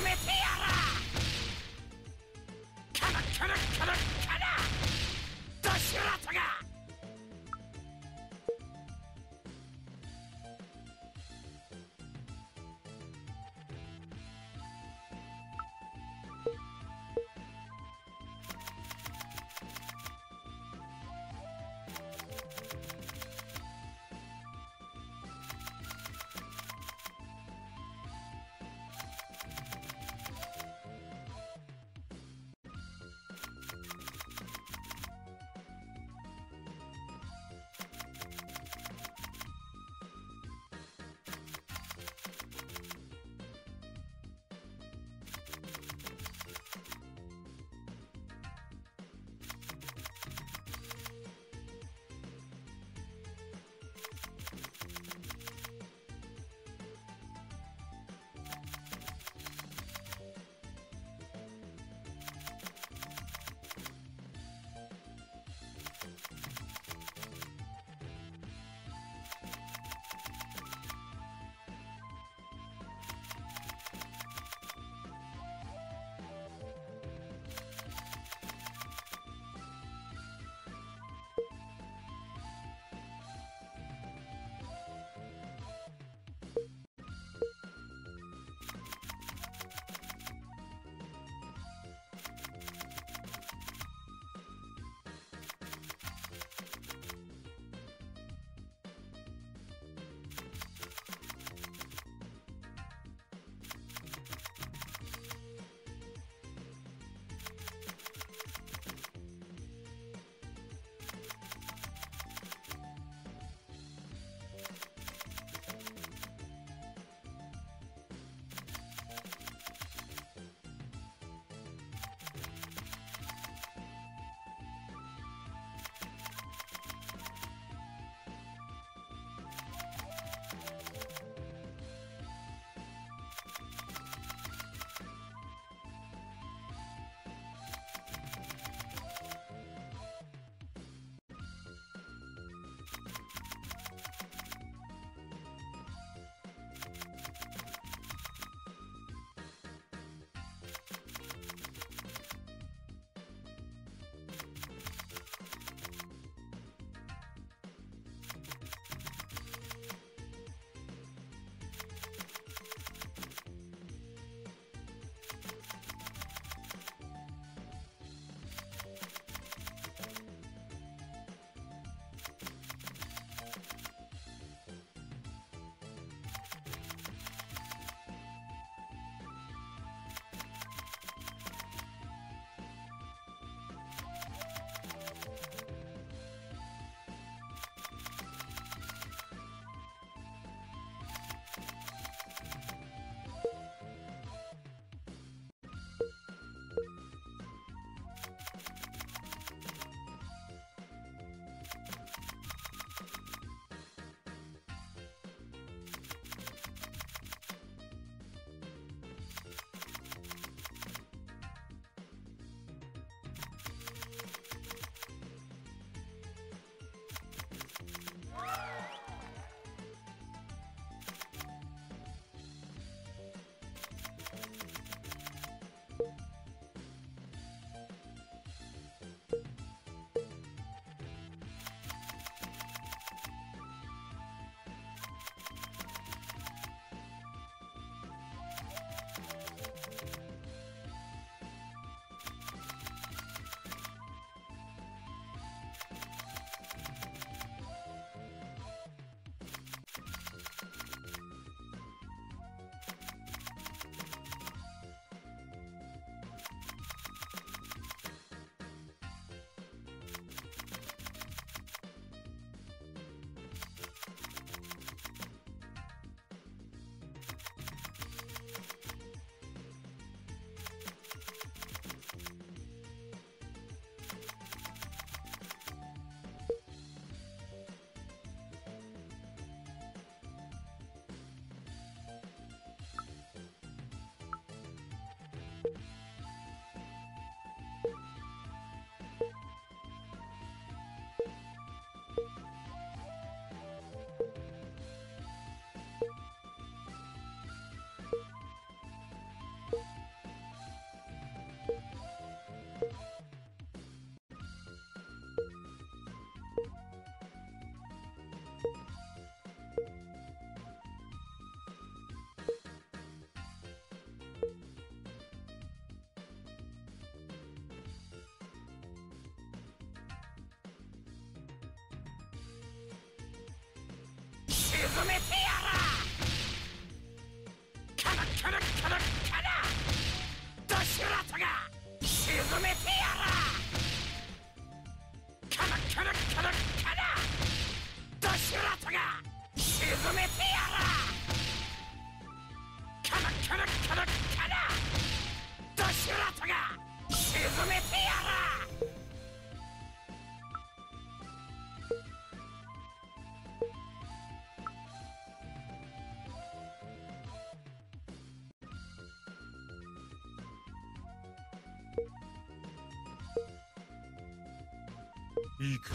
めてやら。カラカラカラカラ。ドシュラトが。めてやら。カラカラカラカラ。ドシュラトが沈めてやら。カラカラカラカラ。ドシュラトが沈めてやら。カラカラカラカラ。ドシュラトが沈めてやら。いいか。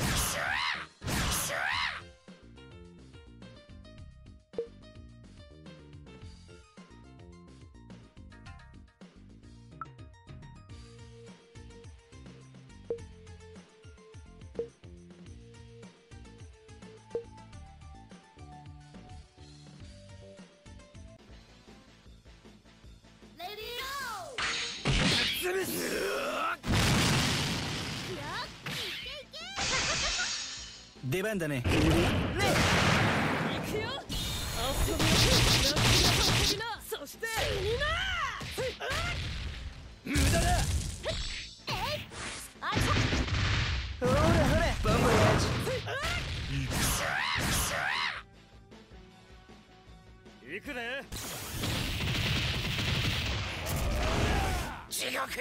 出番だね。行くね。地獄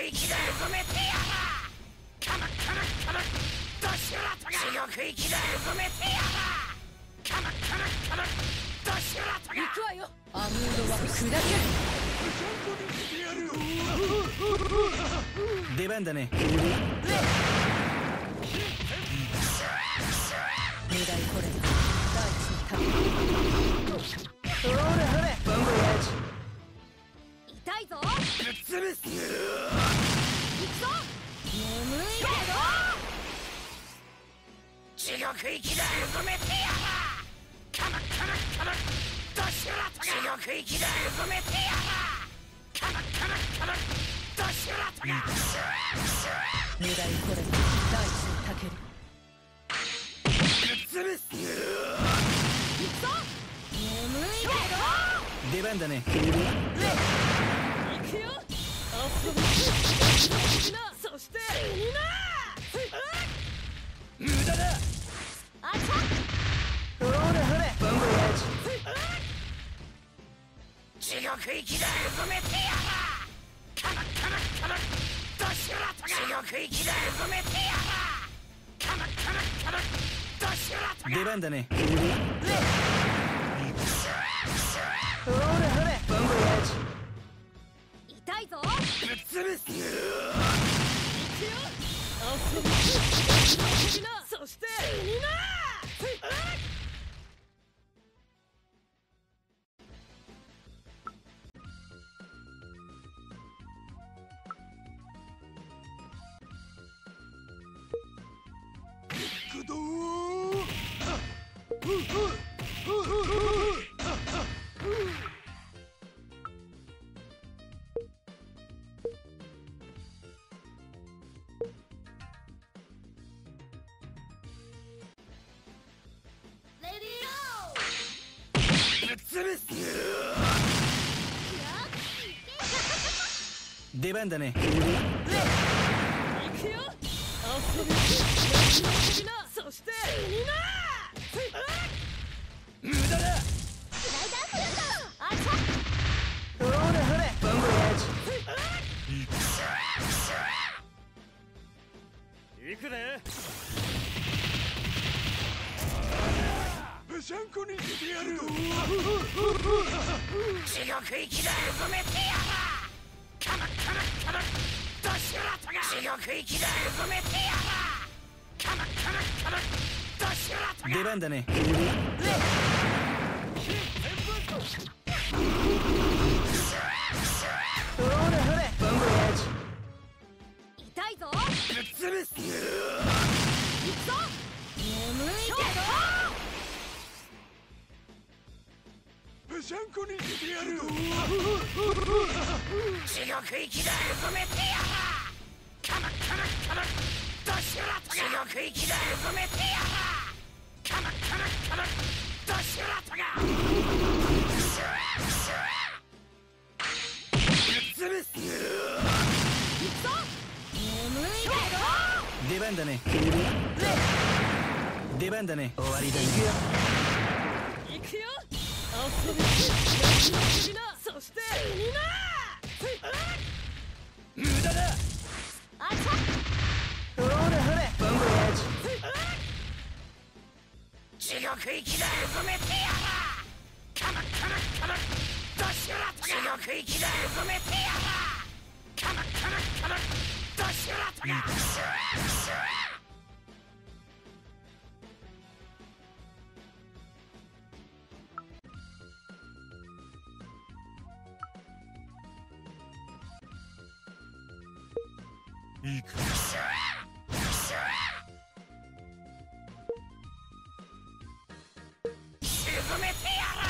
行きだ。止めてやら。カラカラカラ。地獄行きだ。止めてやら。カラカラカラ。ドシュラトが行くわよ。アムーロは砕ける。出番だね。無駄にこれ大地にた。ほれほれバンバン。痛いぞ。ぶっ潰す。行くぞ。眠いだろ。地獄行きだ。沈めてやら。カラカラカラ。ドシュラトが地獄行きだ。沈めてやら。カラカラカラ。ドシュラトが無駄にこれ大地にたける。ぶっ潰す。行くぞ。眠いだろ。出番だね。行くよ。遊びな。そして死にな。無駄だ。あった。ほらほら。バンバン。地獄行きだ。止めてやら。カラカラカラ。ドシュラトが地獄行きだ。止めてやら。カラカラカラ。ドシュラトが。出番だね。ほらほら。バンバン。痛いぞ。ぶっ潰す。行くよ。そして死にな。出番だね。行くよ。そしてみんな。無駄だ。ほれほれ。バンバン。行くね。ブシャンコにしてやる。地獄行きだ。止めてやら。ドシュラトが地獄行きだ。止めてやら。カラカラカラ。ドシュラトが出番だね。ほれほれバンバン。痛いぞ。ぶっ潰す。行くぞ。眠いけど。ブシャンコにしてやる。地獄行きだ。止めてやら。カラカラカラ。ドシュラトが地獄行きだ。止めてやら。カラカラカラ。ドシュラトが番だね。出番だね。終わりだね。行くよ。遊びな。そしてみんな。無駄だ。あちゃ。ほらほら。バンブレージ。地獄行きだ。埋めてやら。カマカマカマ。ドシュラトが。地獄行きだ。埋めてやら。カマカマカマ。ドシュラトが。シュラシュラ。いいか。沈めてやら。